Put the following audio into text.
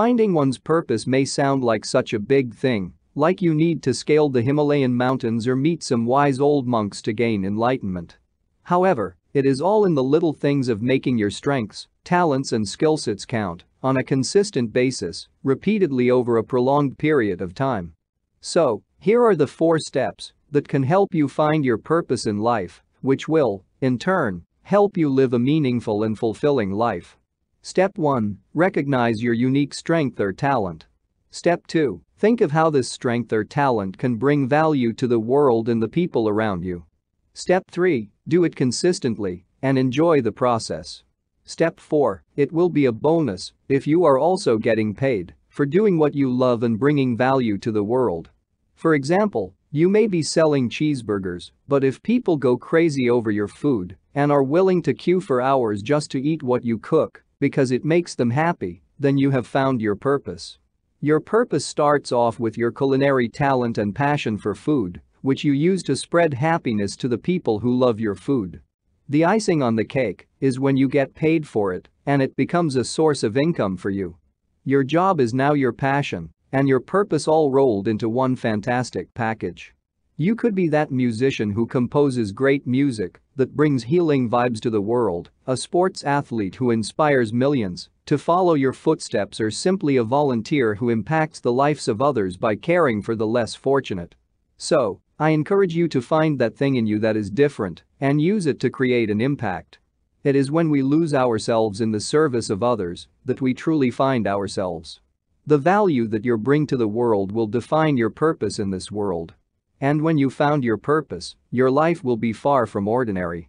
Finding one's purpose may sound like such a big thing, like you need to scale the Himalayan mountains or meet some wise old monks to gain enlightenment. However, it is all in the little things of making your strengths, talents and skill sets count on a consistent basis, repeatedly over a prolonged period of time. So, here are the 4 steps that can help you find your purpose in life, which will, in turn, help you live a meaningful and fulfilling life. Step 1. Recognize your unique strength or talent. Step 2. Think of how this strength or talent can bring value to the world and the people around you. Step 3. Do it consistently and enjoy the process. Step 4. It will be a bonus if you are also getting paid for doing what you love and bringing value to the world. For example, you may be selling cheeseburgers, but if people go crazy over your food and are willing to queue for hours just to eat what you cook because it makes them happy, then you have found your purpose. Your purpose starts off with your culinary talent and passion for food, which you use to spread happiness to the people who love your food. The icing on the cake is when you get paid for it and it becomes a source of income for you. Your job is now your passion and your purpose all rolled into one fantastic package. You could be that musician who composes great music that brings healing vibes to the world, a sports athlete who inspires millions to follow your footsteps, or simply a volunteer who impacts the lives of others by caring for the less fortunate. So, I encourage you to find that thing in you that is different and use it to create an impact. It is when we lose ourselves in the service of others that we truly find ourselves. The value that you bring to the world will define your purpose in this world. And when you found your purpose, your life will be far from ordinary.